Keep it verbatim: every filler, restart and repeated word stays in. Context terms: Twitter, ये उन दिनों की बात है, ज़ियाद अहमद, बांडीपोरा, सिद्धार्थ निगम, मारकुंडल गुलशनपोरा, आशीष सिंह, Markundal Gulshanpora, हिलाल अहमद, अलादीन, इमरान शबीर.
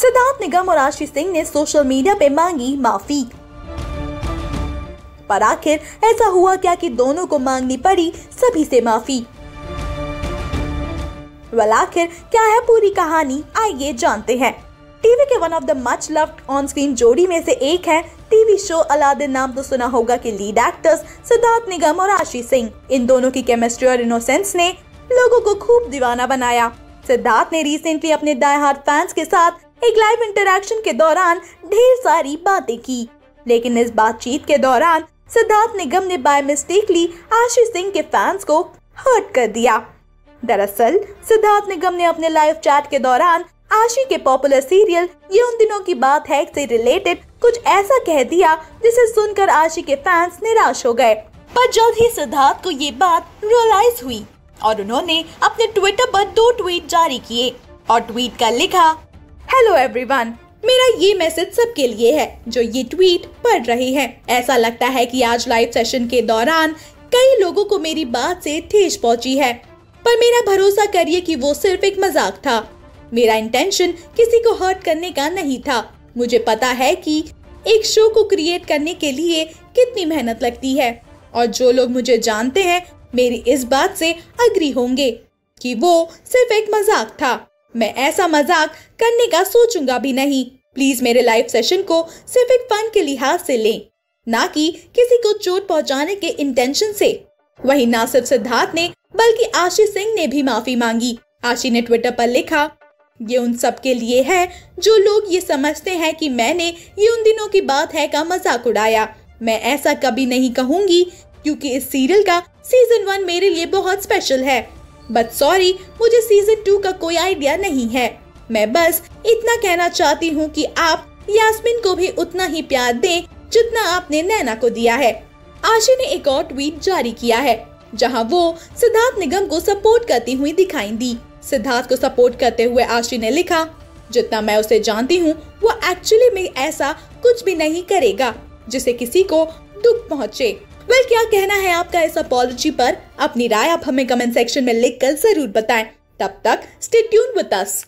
सिद्धार्थ निगम और आशीष सिंह ने social media पे मांगी माफी। पर आखिर ऐसा हुआ क्या कि दोनों को मांगनी पड़ी सभी से माफी? वाल आखिर क्या है पूरी कहानी, आइए जानते हैं। टीवी के one of the much loved on screen जोड़ी में से एक है टीवी शो अलादीन नाम तो सुना होगा के लीड एक्टर्स सिद्धार्थ निगम और आशीष सिंह। इन दोनों की केमिस्ट्री और इनोसेंस ने लोगों को खूब दीवाना बनाया। सिद्धार्थ ने रिसेंटली अपने डाई हार्ड फैंस के साथ एक लाइव इंटरेक्शन के दौरान ढेर सारी बातें की, लेकिन इस बातचीत के दौरान सिद्धार्थ निगम ने बाय मिस्टेकली आशीष सिंह के फैंस को हर्ट कर दिया। दरअसल सिद्धार्थ निगम ने अपने लाइव चैट के दौरान आशी के पॉपुलर सीरियल ये उन दिनों की बात है से रिलेटेड कुछ ऐसा कह दिया जिसे सुनकर आशी के फैंस निराश हो गए। पर जल्द ही सिद्धार्थ को ये बात रियलाइज हुई और उन्होंने अपने ट्विटर पर दो ट्वीट जारी किए और ट्वीट कर लिखा, हेलो एवरीवन, मेरा ये मैसेज सबके लिए है जो ये ट्वीट पढ़ रहे हैं। ऐसा लगता है कि आज लाइव सेशन के दौरान कई लोगों को मेरी बात से ठेस पहुंची है, पर मेरा भरोसा करिए कि वो सिर्फ एक मजाक था। मेरा इंटेंशन किसी को हर्ट करने का नहीं था। मुझे पता है कि एक शो को क्रिएट करने के लिए कितनी मेहनत लगती है और जो लोग मुझे जानते हैं मेरी इस बात से अग्री होंगे कि वो सिर्फ एक मजाक था। मैं ऐसा मजाक करने का सोचूंगा भी नहीं। प्लीज मेरे लाइव सेशन को सिर्फ एक फन के लिहाज से लें, ना कि किसी को चोट पहुंचाने के इंटेंशन से। वहीं ना सिर्फ सिद्धार्थ ने बल्कि आशीष सिंह ने भी माफी मांगी। आशी ने ट्विटर पर लिखा, ये उन सब के लिए है जो लोग ये समझते हैं कि मैंने ये उन दिनों की बात है का मजाक उड़ाया। मैं ऐसा कभी नहीं कहूँगी क्योंकि इस सीरियल का सीजन वन मेरे लिए बहुत स्पेशल है। बट सॉरी, मुझे सीजन टू का कोई आइडिया नहीं है। मैं बस इतना कहना चाहती हूँ कि आप यास्मिन को भी उतना ही प्यार दें जितना आपने नैना को दिया है। आशी ने एक और ट्वीट जारी किया है जहाँ वो सिद्धार्थ निगम को सपोर्ट करती हुई दिखाई दी। सिद्धार्थ को सपोर्ट करते हुए आशी ने लिखा, जितना मैं उसे जानती हूँ वो एक्चुअली में ऐसा कुछ भी नहीं करेगा जिसे किसी को दुख पहुँचे। वेल, क्या कहना है आपका इस अपॉलजी पर? अपनी राय आप हमें कमेंट सेक्शन में लिखकर जरूर बताएं। तब तक स्टे ट्यून्ड विद अस।